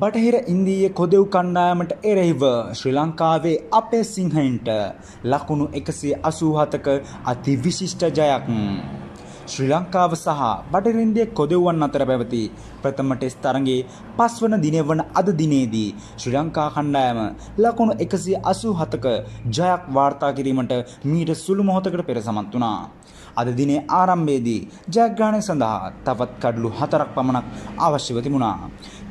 බටහිර ඉන්දීය කොදෙව් කණ්ඩායමට එරෙහිව ශ්‍රී ලංකාවේ අපේ සිංහයින්ට ලකුණු 187ක අතිවිශිෂ්ට ජයක්. ශ්‍රී ලංකාව සහ බටහිර ඉන්දීය කොදෙව්වන් අතර පැවති ප්‍රථම ටෙස්ට් තරඟයේ 5 වන දිනේ වන අද දිනේදී ශ්‍රී ලංකා කණ්ඩායම ලකුණු 187ක ජයක් වාර්තා කිරීමට මීට සුළු මොහොතකට පෙර සමත් වුණා. අද දිනේ ආරම්භයේදී ජයග්‍රහණය සඳහා තවත් කඩලු 4ක් පමණක් අවශ්‍ය තිබුණා.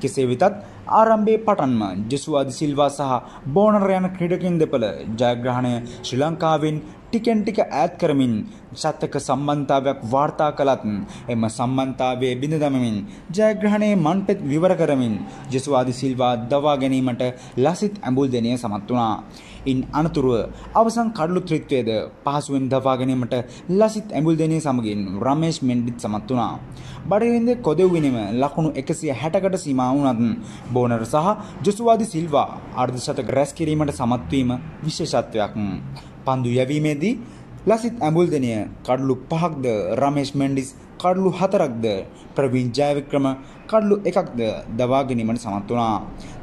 කෙසේ වෙතත් ආරම්භයේ පටන්ම ජෙසුවා දි සිල්වා සහ බෝනර් යන ක්‍රීඩකයන් දෙපළ ජයග්‍රහණය ශ්‍රී ලංකාවෙන් ටිකෙන් ටික ඈත් කරමින් ශතක සම්බන්ධතාවයක් වාර්තා කළත් එම සම්බන්ධතාවයේ බිඳ දමමින් ජයග්‍රහණයේ මන්පෙත් විවර කරමින් ජෙසුවා දි සිල්වා දවා ගැනීමට ලසිත් ඇඹුල්දෙනිය සමත් වුණා. ඉන් අනතුරුව අවසන් කඩලු ත්‍රිත්වයේද පහසුවෙන් දවා ගැනීමට ලසිත් ඇඹුල්දෙනිය සමගින් රමේෂ් මෙන්ඩිස් සමත් වුණා. බටහිර ඉන්දීය කොදෙව් විනම ලකුණු 160කට සීමා වුණත් බෝනර් සහ ජෙසුවා දි සිල්වා අර්ධශතක රැස් කිරීමට සමත් වීම විශේෂත්වයක්. පන්දු යැවීමේදී ලසිත් ඇඹුල්දෙනිය කඩලු 5ක්ද රමේෂ් මෙන්ඩිස් කඩලු 4ක්ද ප්‍රවීන් ජයවික්‍රම කඩලු 1ක්ද දවා ගැනීමට සමත් වුණා.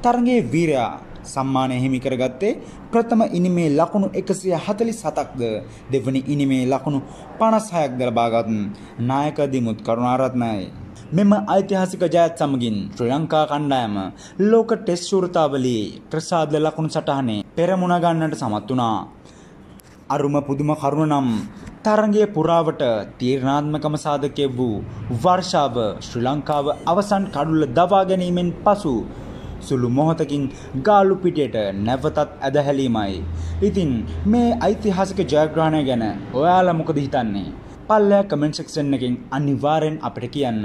තරගයේ වීරයා සම්මානය හිමි කරගත්තේ ප්‍රථම ඉනිමේ ලකුණු 147ක්ද දෙවනි ඉනිමේ ලකුණු 56ක්ද ලබාගත් නායක දිමුත් කරුණාරත්නයි. මෙම ඓතිහාසික ජයත් සමගින් ශ්‍රී ලංකා කණ්ඩායම ලෝක ටෙස්ට් ශූරතාවලියේ ප්‍රසාද ලකුණු සටහනේ පෙරමුණ ගන්නට සමත් වුණා. අරුම පුදුම කරුණ නම් තරගයේ පුරාවට තීරණාත්මකම සාධකයේ වූ වර්ෂාව ශ්‍රී ලංකාව අවසන් කඩුල දවා ගැනීමෙන් පසු සුළු මොහොතකින් ගාලු පිටේට නැවතත් ඇදහැලීමයි. ඉතින් මේ ඓතිහාසික ජයග්‍රහණය ගැන ඔයාලා මොකද හිතන්නේ? පල්ලෙහා කමෙන්ට් සෙක්ෂන් එකෙන් අනිවාර්යෙන් අපිට කියන්න.